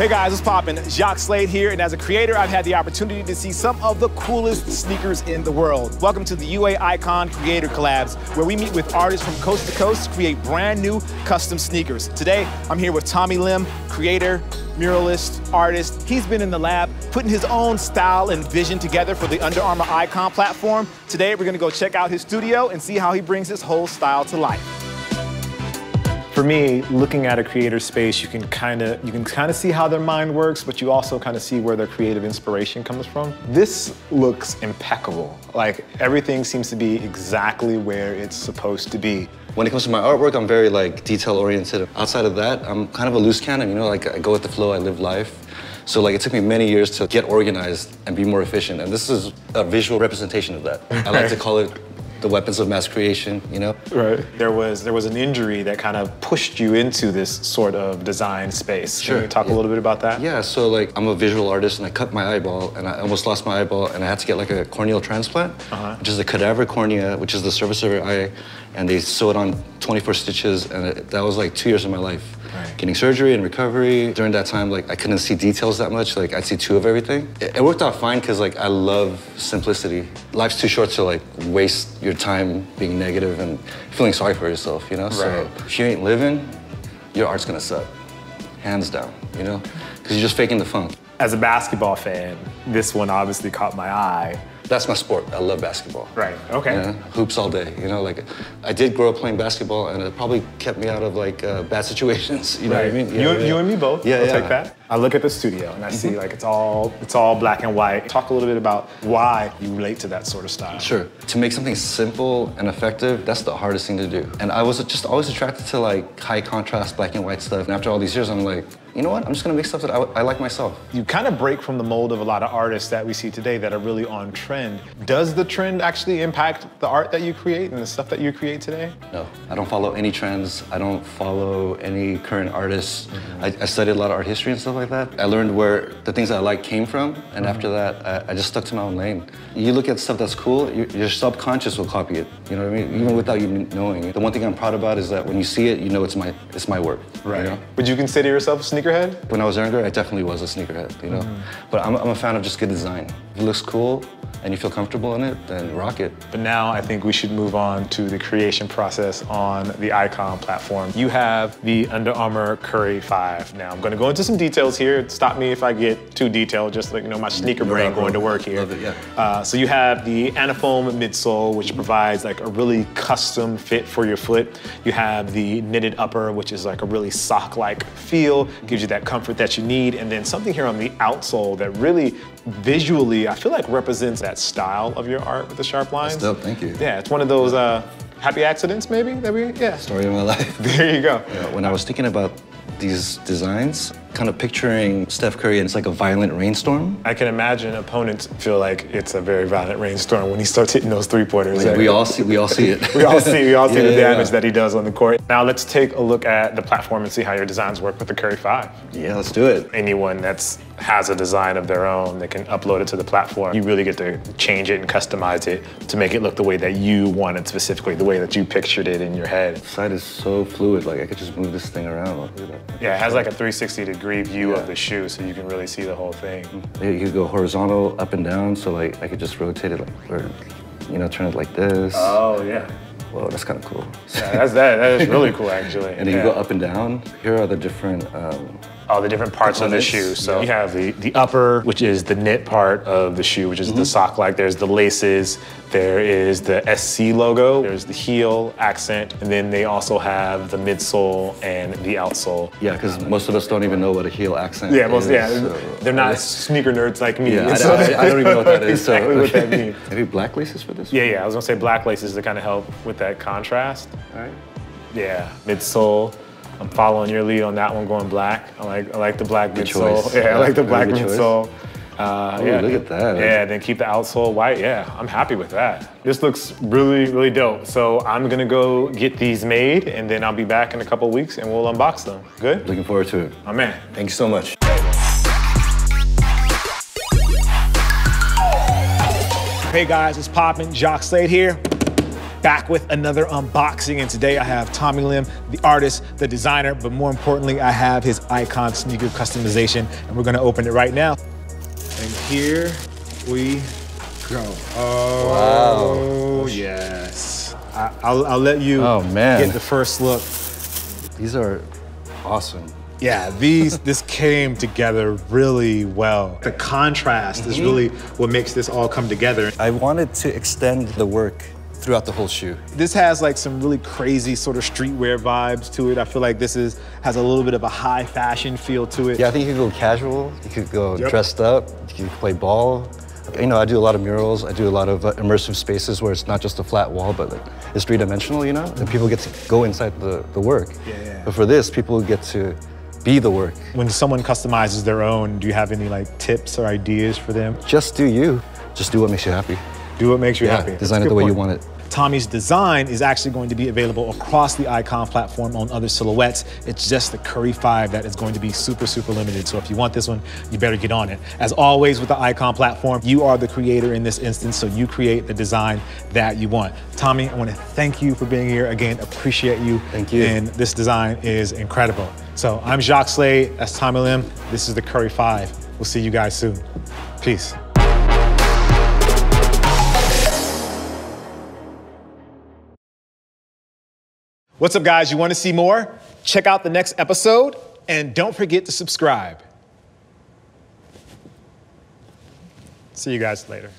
Hey guys, what's poppin'? Jacques Slade here, and as a creator, I've had the opportunity to see some of the coolest sneakers in the world. Welcome to the UA Icon Creator Collabs, where we meet with artists from coast to coast to create brand new custom sneakers. Today, I'm here with Tommii Lim, creator, muralist, artist. He's been in the lab putting his own style and vision together for the Under Armour Icon platform. Today, we're gonna go check out his studio and see how he brings his whole style to life. For me, looking at a creator space, you can kind of see how their mind works, but you also kind of see where their creative inspiration comes from. This looks impeccable. Like, everything seems to be exactly where it's supposed to be. When it comes to my artwork, I'm very detail-oriented. Outside of that, I'm kind of a loose cannon, you know, I go with the flow, I live life. So it took me many years to get organized and be more efficient, and this is a visual representation of that. I like to call it the weapons of mass creation, you know? Right. There was an injury that kind of pushed you into this sort of design space. Sure. Can you talk a little bit about that? Yeah, so I'm a visual artist, and I cut my eyeball, and I almost lost my eyeball, and I had to get a corneal transplant, which is a cadaver cornea, which is the surface of your eye, and they sew it on 24 stitches, and that was 2 years of my life. Right. Getting surgery and recovery. During that time, I couldn't see details that much. I'd see two of everything. It worked out fine because I love simplicity. Life's too short to waste your time being negative and feeling sorry for yourself, you know? Right. So if you ain't living, your art's gonna suck. Hands down, you know? Because you're just faking the funk. As a basketball fan, this one obviously caught my eye. That's my sport. I love basketball. Right, okay. You know, hoops all day, you know? I did grow up playing basketball, and it probably kept me out of bad situations, you know what I mean? Yeah, you and me both, I'll take that. I look at the studio, and I see it's all black and white. Talk a little bit about why you relate to that sort of style. Sure. To make something simple and effective, that's the hardest thing to do. And I was just always attracted to high contrast black and white stuff, and after all these years, I'm you know what? I'm just gonna make stuff that I like myself. You kind of break from the mold of a lot of artists that we see today that are really on trend. Does the trend actually impact the art that you create and the stuff that you create today? No, I don't follow any trends. I don't follow any current artists. I studied a lot of art history and stuff like that. I learned where the things that I like came from, and after that, I just stuck to my own lane. You look at stuff that's cool, your subconscious will copy it. You know what I mean? Even without you knowing. The one thing I'm proud about is that when you see it, you know it's my work. Right. You know? Would you consider yourself a sneaker? When I was younger, I definitely was a sneakerhead, you know? But I'm a fan of just good design. If it looks cool and you feel comfortable in it, then rock it. But now I think we should move on to the creation process on the Icon platform. You have the Under Armour Curry 5. Now I'm gonna go into some details here. Stop me if I get too detailed, just my sneaker brain going to work here. Love it, yeah. So you have the Anifoam midsole, which provides a really custom fit for your foot. You have the knitted upper, which is a really sock-like feel. Gives you that comfort that you need, and then something here on the outsole that really visually, I feel represents that style of your art with the sharp lines. That's dope, thank you. Yeah, it's one of those happy accidents maybe that story of my life. There you go. Yeah, when I was thinking about these designs, kind of picturing Steph Curry and it's a violent rainstorm. I can imagine opponents feel it's a very violent rainstorm when he starts hitting those three-pointers. We all see it. we all see the damage that he does on the court. Now let's take a look at the platform and see how your designs work with the Curry 5. Yeah, let's do it. Anyone that has a design of their own, they can upload it to the platform. You really get to change it and customize it to make it look the way that you want it specifically, the way that you pictured it in your head. The site is so fluid, I could just move this thing around. Yeah, it has a 360-degree view of the shoe, so you can really see the whole thing. You could go horizontal, up and down, so I could just rotate it, or you know, turn it like this. Oh yeah. Whoa, that's kind of cool. Yeah, that is really cool actually. And then you go up and down. Here are the different. All the different parts of the shoe. So you have the upper, which is the knit part of the shoe, which is the sock-like. There's the laces, there is the SC logo, there's the heel accent, and then they also have the midsole and the outsole. Yeah, because most of us don't even know what a heel accent is. Yeah, so they're not sneaker nerds like me. Yeah, so I don't even know what that is. Exactly what that means. Maybe black laces for this? Yeah, I was gonna say black laces to kind of help with that contrast. All right. Yeah, midsole. I'm following your lead on that one, going black. I like the black midsole. Yeah, I like the black midsole. Yeah, look at that. Yeah, then keep the outsole white. Yeah, I'm happy with that. This looks really, really dope. So I'm gonna go get these made, and then I'll be back in a couple weeks, and we'll unbox them. Good? Looking forward to it. Oh man, thank you so much. Hey guys, it's poppin'. Jacques Slade here. back with another unboxing, and today I have Tommii Lim, the artist, the designer, but more importantly, I have his Icon sneaker customization, and we're gonna open it right now. And here we go. Oh, wow. Yes. I'll let you get the first look. These are awesome. Yeah, this came together really well. The contrast is really what makes this all come together. I wanted to extend the work throughout the whole shoe. This has like some really crazy sort of streetwear vibes to it. I feel like this has a little bit of a high fashion feel to it. Yeah, I think you could go casual, you could go dressed up, you could play ball. You know, I do a lot of murals, I do a lot of immersive spaces where it's not just a flat wall, but like, it's three-dimensional, you know? And people get to go inside the work. Yeah. But for this, people get to be the work. When someone customizes their own, do you have any like tips or ideas for them? Just do you. Just do what makes you happy. Do what makes you happy. Design it the way you want it. Tommii's design is actually going to be available across the Icon platform on other silhouettes. It's just the Curry 5 that is going to be super, super limited. So if you want this one, you better get on it. As always with the Icon platform, you are the creator in this instance, so you create the design that you want. Tommii, I want to thank you for being here. Again, appreciate you. Thank you. And this design is incredible. So I'm Jacques Slade, that's Tommii Lim. This is the Curry 5. We'll see you guys soon. Peace. What's up, guys? You want to see more? Check out the next episode, and don't forget to subscribe. See you guys later.